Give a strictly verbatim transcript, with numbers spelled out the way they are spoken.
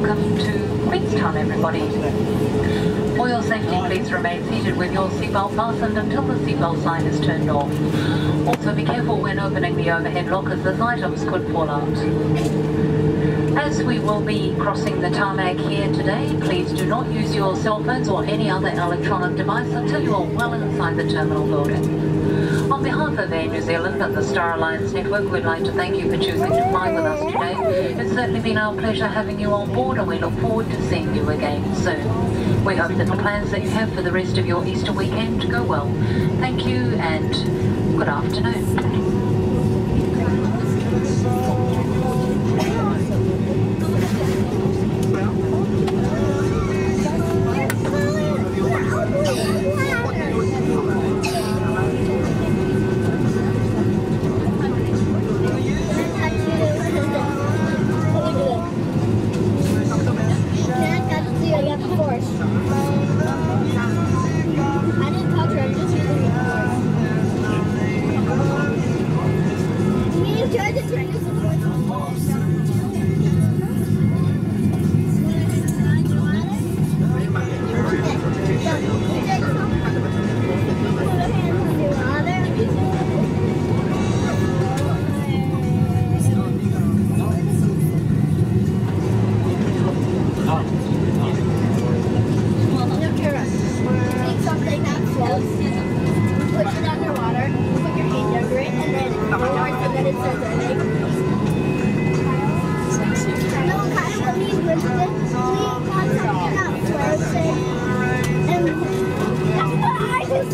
welcome to Queenstown, everybody. For your safety, please remain seated with your seatbelt fastened until the seatbelt sign is turned off. Also, be careful when opening the overhead lockers, as items could fall out. As we will be crossing the tarmac here today, please do not use your cell phones or any other electronic device until you are well inside the terminal building. On behalf of Air New Zealand and the Star Alliance Network, we'd like to thank you for choosing to fly with us today. It's certainly been our pleasure having you on board, and we look forward to seeing you again soon. We hope that the plans that you have for the rest of your Easter weekend go well. Thank you and good afternoon.